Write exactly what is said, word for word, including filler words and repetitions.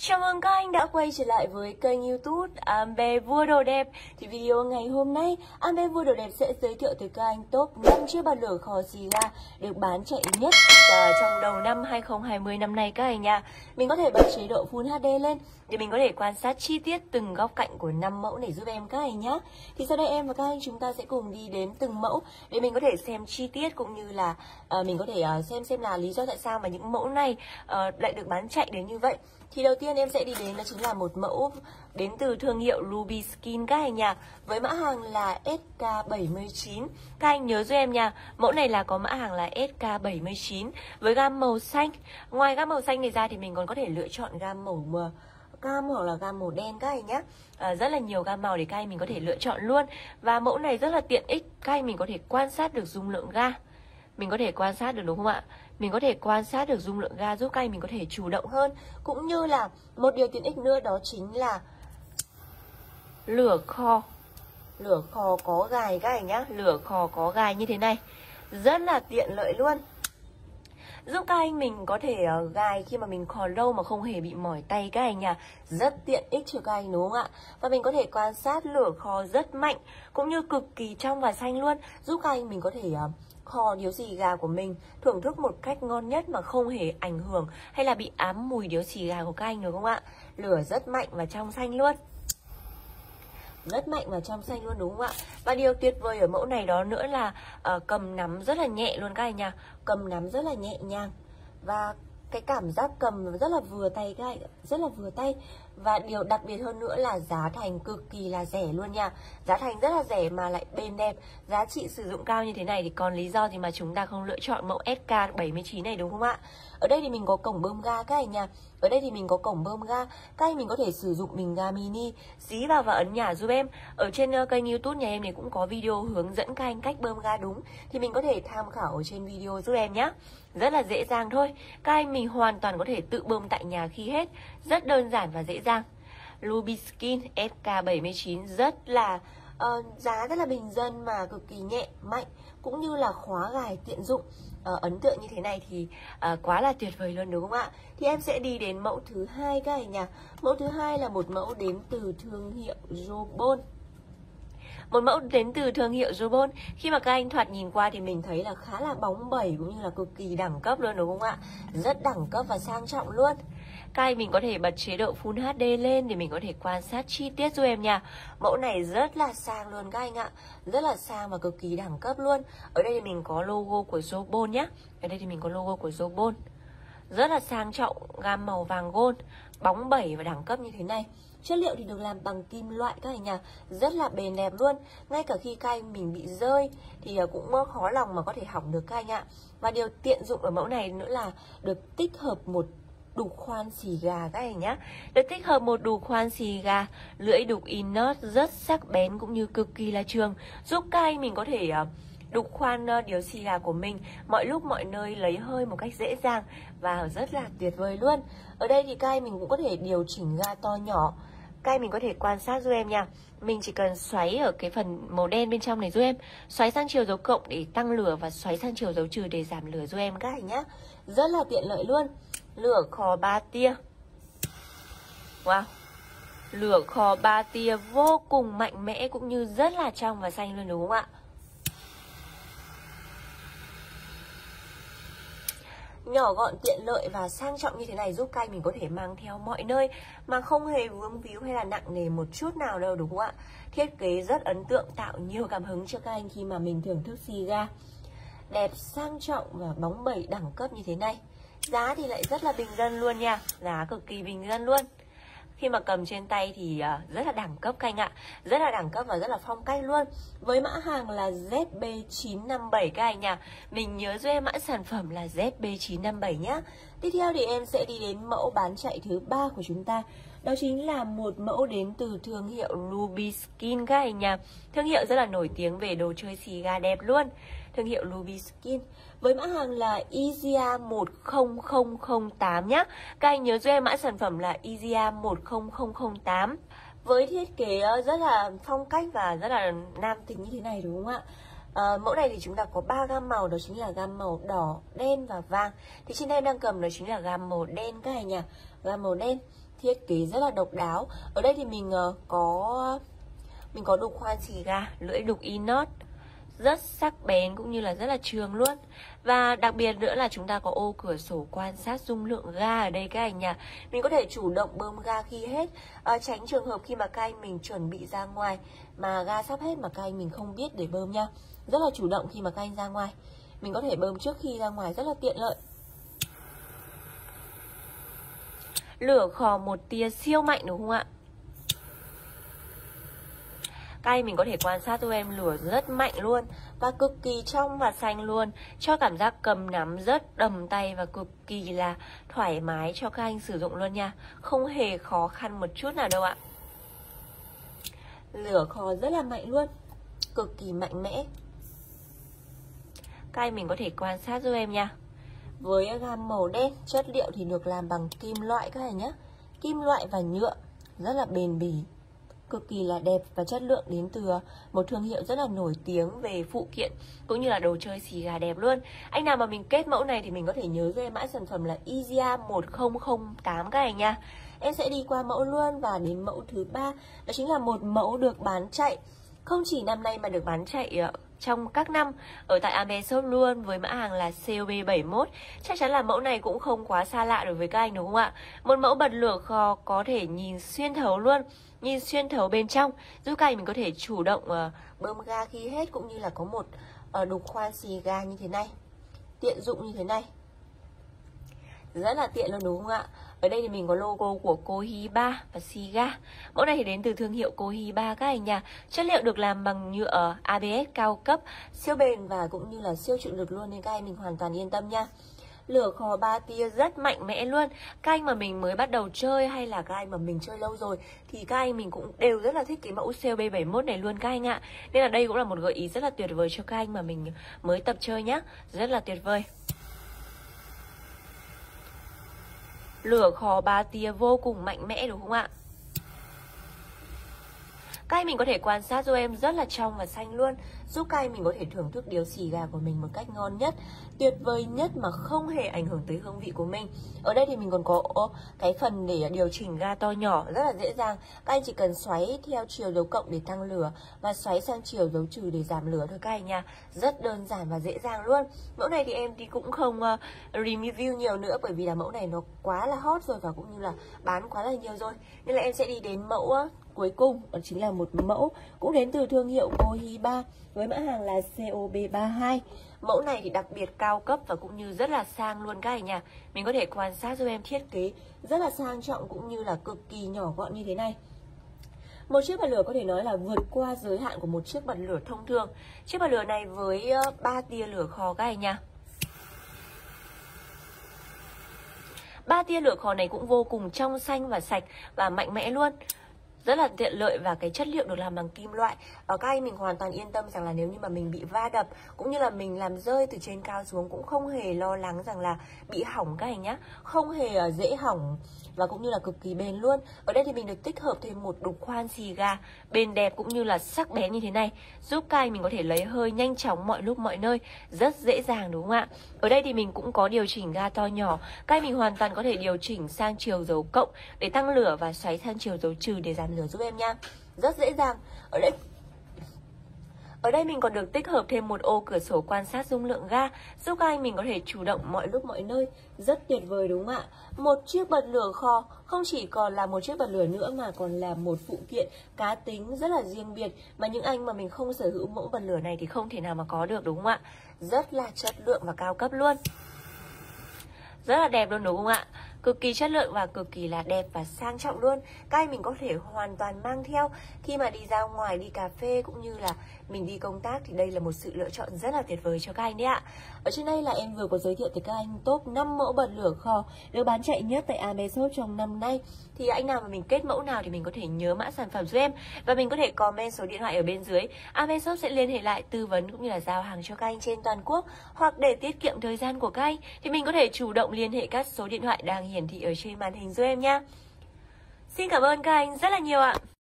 Chào mừng các anh đã quay trở lại với kênh YouTube Ambe Vua Đồ Đẹp. Thì video ngày hôm nay, Ambe Vua Đồ Đẹp sẽ giới thiệu tới các anh top năm chiếc bàn lửa khò xì ga được bán chạy nhất trong đầu năm hai không hai không năm nay các anh nha. Mình có thể bật chế độ Full hát đê lên để mình có thể quan sát chi tiết từng góc cạnh của năm mẫu này giúp em các anh nhé. Thì sau đây em và các anh chúng ta sẽ cùng đi đến từng mẫu để mình có thể xem chi tiết cũng như là uh, mình có thể uh, xem xem là lý do tại sao mà những mẫu này uh, lại được bán chạy đến như vậy. Thì đầu tiên em sẽ đi đến đó chính là một mẫu đến từ thương hiệu Rubyskin các anh nha, với mã hàng là S K bảy mươi chín. Các anh nhớ giúp em nha, mẫu này là có mã hàng là S K bảy mươi chín với gam màu xanh. Ngoài gam màu xanh này ra thì mình còn có thể lựa chọn gam màu mờ cam hoặc là gam màu đen các anh nhé. À, rất là nhiều gam màu để các anh mình có thể lựa chọn luôn. Và mẫu này rất là tiện ích, các anh mình có thể quan sát được dung lượng ga. Mình có thể quan sát được đúng không ạ? Mình có thể quan sát được dung lượng ga giúp các anh mình có thể chủ động hơn. Cũng như là một điều tiện ích nữa đó chính là lửa kho. Lửa kho có gài các anh nhé. Lửa kho có gài như thế này, rất là tiện lợi luôn, giúp các anh mình có thể gài khi mà mình khò lâu mà không hề bị mỏi tay các anh nha. Rất tiện ích cho các anh đúng không ạ? Và mình có thể quan sát lửa khò rất mạnh, cũng như cực kỳ trong và xanh luôn, giúp các anh mình có thể khò điếu xì gà của mình, thưởng thức một cách ngon nhất mà không hề ảnh hưởng hay là bị ám mùi điếu xì gà của các anh đúng không ạ? Lửa rất mạnh và trong xanh luôn, rất mạnh và trong xanh luôn đúng không ạ? Và điều tuyệt vời ở mẫu này đó nữa là uh, cầm nắm rất là nhẹ luôn các anh nha. Cầm nắm rất là nhẹ nhàng và cái cảm giác cầm rất là vừa tay các anh, rất là vừa tay. Và điều đặc biệt hơn nữa là giá thành cực kỳ là rẻ luôn nha. Giá thành rất là rẻ mà lại bền đẹp, giá trị sử dụng cao như thế này thì còn lý do gì mà chúng ta không lựa chọn mẫu S K bảy mươi chín này đúng không ạ? Ở đây thì mình có cổng bơm ga các anh nha. Ở đây thì mình có cổng bơm ga, các anh mình có thể sử dụng bình ga mini, dí vào và ấn nhả giúp em. Ở trên kênh YouTube nhà em này cũng có video hướng dẫn các anh cách bơm ga đúng, thì mình có thể tham khảo ở trên video giúp em nhé. Rất là dễ dàng thôi, các anh mình hoàn toàn có thể tự bơm tại nhà khi hết, rất đơn giản và dễ dàng. Rubyskin S K bảy mươi chín rất là uh, giá rất là bình dân mà cực kỳ nhẹ, mạnh, cũng như là khóa gài tiện dụng, uh, ấn tượng như thế này thì uh, quá là tuyệt vời luôn đúng không ạ? Thì em sẽ đi đến mẫu thứ hai các anh nha. Mẫu thứ hai là một mẫu đến từ thương hiệu Jobon. Một mẫu đến từ thương hiệu Jobon. Khi mà các anh thoạt nhìn qua thì mình thấy là khá là bóng bẩy, cũng như là cực kỳ đẳng cấp luôn đúng không ạ? Rất đẳng cấp và sang trọng luôn. Các anh mình có thể bật chế độ Full hát đê lên để mình có thể quan sát chi tiết giúp em nha. Mẫu này rất là sang luôn các anh ạ. Rất là sang và cực kỳ đẳng cấp luôn. Ở đây thì mình có logo của Jobon nhé. Ở đây thì mình có logo của Jobon. Rất là sang trọng, gam màu vàng gold, bóng bẩy và đẳng cấp như thế này. Chất liệu thì được làm bằng kim loại các anh nhá, rất là bền đẹp luôn. Ngay cả khi các anh mình bị rơi thì cũng khó lòng mà có thể hỏng được các anh ạ. Và điều tiện dụng ở mẫu này nữa là được tích hợp một đục khoan xì gà các anh nhá. Được tích hợp một đục khoan xì gà, lưỡi đục inox rất sắc bén cũng như cực kỳ là trường, giúp các anh mình có thể đục khoan điếu xì gà của mình mọi lúc mọi nơi, lấy hơi một cách dễ dàng và rất là tuyệt vời luôn. Ở đây thì các anh mình cũng có thể điều chỉnh ga to nhỏ. Các anh mình có thể quan sát giúp em nha. Mình chỉ cần xoáy ở cái phần màu đen bên trong này giúp em, xoáy sang chiều dấu cộng để tăng lửa và xoáy sang chiều dấu trừ để giảm lửa giúp em các anh nhá. Rất là tiện lợi luôn. Lửa khò ba tia. Wow, lửa khò ba tia vô cùng mạnh mẽ cũng như rất là trong và xanh luôn đúng không ạ? Nhỏ gọn, tiện lợi và sang trọng như thế này giúp các anh mình có thể mang theo mọi nơi mà không hề vướng víu hay là nặng nề một chút nào đâu đúng không ạ? Thiết kế rất ấn tượng, tạo nhiều cảm hứng cho các anh khi mà mình thưởng thức xì ra. Đẹp, sang trọng và bóng bẩy đẳng cấp như thế này. Giá thì lại rất là bình dân luôn nha, giá cực kỳ bình dân luôn. Khi mà cầm trên tay thì rất là đẳng cấp các anh ạ. Rất là đẳng cấp và rất là phong cách luôn. Với mã hàng là Z B chín năm bảy các anh ạ. Mình nhớ giúp em mã sản phẩm là Z B chín năm bảy nhé. Tiếp theo thì em sẽ đi đến mẫu bán chạy thứ ba của chúng ta. Đó chính là một mẫu đến từ thương hiệu Rubyskin các anh ạ. Thương hiệu rất là nổi tiếng về đồ chơi xì gà đẹp luôn. Thương hiệu Rubyskin với mã hàng là Ezia một không không không tám nhé. Các anh nhớ giúp em mã sản phẩm là Ezia một không không không tám. Với thiết kế rất là phong cách và rất là nam tính như thế này đúng không ạ? à, mẫu này thì chúng ta có ba gam màu, đó chính là gam màu đỏ, đen và vàng. Thì trên đây em đang cầm đó chính là gam màu đen các anh nhỉ. Gam màu đen thiết kế rất là độc đáo. Ở đây thì mình uh, có mình có đục khoan xì gà, lưỡi đục inox rất sắc bén cũng như là rất là trường luôn. Và đặc biệt nữa là chúng ta có ô cửa sổ quan sát dung lượng ga ở đây các anh nhỉ. Mình có thể chủ động bơm ga khi hết, à, tránh trường hợp khi mà các anh mình chuẩn bị ra ngoài mà ga sắp hết mà các anh mình không biết để bơm nha. Rất là chủ động khi mà các anh ra ngoài, mình có thể bơm trước khi ra ngoài rất là tiện lợi. Lửa khò một tia siêu mạnh đúng không ạ? Các anh mình có thể quan sát tụi em lửa rất mạnh luôn và cực kỳ trong và xanh luôn, cho cảm giác cầm nắm rất đầm tay và cực kỳ là thoải mái cho các anh sử dụng luôn nha. Không hề khó khăn một chút nào đâu ạ. Lửa khò rất là mạnh luôn, cực kỳ mạnh mẽ. Các anh mình có thể quan sát giúp em nha. Với gam màu đen, chất liệu thì được làm bằng kim loại các anh nhé. Kim loại và nhựa rất là bền bỉ, cực kỳ là đẹp và chất lượng, đến từ một thương hiệu rất là nổi tiếng về phụ kiện cũng như là đồ chơi xì gà đẹp luôn. Anh nào mà mình kết mẫu này thì mình có thể nhớ về mã sản phẩm là Ezia một không không tám các anh nha. Em sẽ đi qua mẫu luôn và đến mẫu thứ ba, đó chính là một mẫu được bán chạy không chỉ năm nay mà được bán chạy trong các năm ở tại Ambe Shop luôn, với mã hàng là C O B bảy mốt. Chắc chắn là mẫu này cũng không quá xa lạ đối với các anh đúng không ạ? Một mẫu bật lửa khò có thể nhìn xuyên thấu luôn, nhìn xuyên thấu bên trong, giúp các anh mình có thể chủ động uh, bơm ga khi hết, cũng như là có một uh, đục khoan xì ga như thế này, tiện dụng như thế này, rất là tiện luôn đúng không ạ? Ở đây thì mình có logo của Cohiba và Siga. Mẫu này thì đến từ thương hiệu Cohiba các anh nha. Chất liệu được làm bằng nhựa A B S cao cấp, siêu bền và cũng như là siêu chịu lực luôn, nên các anh mình hoàn toàn yên tâm nha. Lửa khò ba tia rất mạnh mẽ luôn. Các anh mà mình mới bắt đầu chơi hay là các anh mà mình chơi lâu rồi thì các anh mình cũng đều rất là thích cái mẫu C O B bảy mốt này luôn các anh ạ. Nên là đây cũng là một gợi ý rất là tuyệt vời cho các anh mà mình mới tập chơi nhá. Rất là tuyệt vời. Lửa khò ba tia vô cùng mạnh mẽ đúng không ạ? Các anh mình có thể quan sát giúp em, rất là trong và xanh luôn, giúp các anh mình có thể thưởng thức điếu xì gà của mình một cách ngon nhất, tuyệt vời nhất mà không hề ảnh hưởng tới hương vị của mình. Ở đây thì mình còn có cái phần để điều chỉnh ga to nhỏ rất là dễ dàng. Các anh chỉ cần xoáy theo chiều dấu cộng để tăng lửa và xoáy sang chiều dấu trừ để giảm lửa thôi các anh nha. Rất đơn giản và dễ dàng luôn. Mẫu này thì em thì cũng không review nhiều nữa, bởi vì là mẫu này nó quá là hot rồi và cũng như là bán quá là nhiều rồi. Nên là em sẽ đi đến mẫu cuối cùng, đó chính là một mẫu cũng đến từ thương hiệu Cohiba với mã hàng là C O B ba hai. Mẫu này thì đặc biệt cao cấp và cũng như rất là sang luôn các anh nhỉ. Mình có thể quan sát giúp em thiết kế rất là sang trọng cũng như là cực kỳ nhỏ gọn như thế này. Một chiếc bật lửa có thể nói là vượt qua giới hạn của một chiếc bật lửa thông thường. Chiếc bật lửa này với ba tia lửa khò các anh nhỉ. Ba tia lửa khò này cũng vô cùng trong xanh và sạch và mạnh mẽ luôn, rất là tiện lợi, và cái chất liệu được làm bằng kim loại. Và các anh mình hoàn toàn yên tâm rằng là nếu như mà mình bị va đập cũng như là mình làm rơi từ trên cao xuống cũng không hề lo lắng rằng là bị hỏng các anh nhá. Không hề dễ hỏng và cũng như là cực kỳ bền luôn. Ở đây thì mình được tích hợp thêm một đục khoan xì gà bền đẹp cũng như là sắc bén như thế này, giúp các anh mình có thể lấy hơi nhanh chóng mọi lúc mọi nơi, rất dễ dàng đúng không ạ? Ở đây thì mình cũng có điều chỉnh ga to nhỏ. Các anh mình hoàn toàn có thể điều chỉnh sang chiều dấu cộng để tăng lửa và xoáy sang chiều dấu trừ để giảm lửa giúp em nha. Rất dễ dàng. Ở đây Ở đây mình còn được tích hợp thêm một ô cửa sổ quan sát dung lượng ga, giúp các anh mình có thể chủ động mọi lúc mọi nơi, rất tuyệt vời đúng không ạ? Một chiếc bật lửa khò không chỉ còn là một chiếc bật lửa nữa mà còn là một phụ kiện cá tính rất là riêng biệt, mà những anh mà mình không sở hữu mẫu bật lửa này thì không thể nào mà có được đúng không ạ? Rất là chất lượng và cao cấp luôn, rất là đẹp luôn đúng không ạ? Cực kỳ chất lượng và cực kỳ là đẹp và sang trọng luôn. Các anh mình có thể hoàn toàn mang theo khi mà đi ra ngoài, đi cà phê cũng như là mình đi công tác, thì đây là một sự lựa chọn rất là tuyệt vời cho các anh đấy ạ. Ở trên đây là em vừa có giới thiệu tới các anh top năm mẫu bật lửa khò được bán chạy nhất tại Ambe Shop trong năm nay. Thì anh nào mà mình kết mẫu nào thì mình có thể nhớ mã sản phẩm giúp em, và mình có thể comment số điện thoại ở bên dưới. Ambe Shop sẽ liên hệ lại tư vấn cũng như là giao hàng cho các anh trên toàn quốc, hoặc để tiết kiệm thời gian của các anh thì mình có thể chủ động liên hệ các số điện thoại đang hiển thị ở trên màn hình giúp em nhé. Xin cảm ơn các anh rất là nhiều ạ.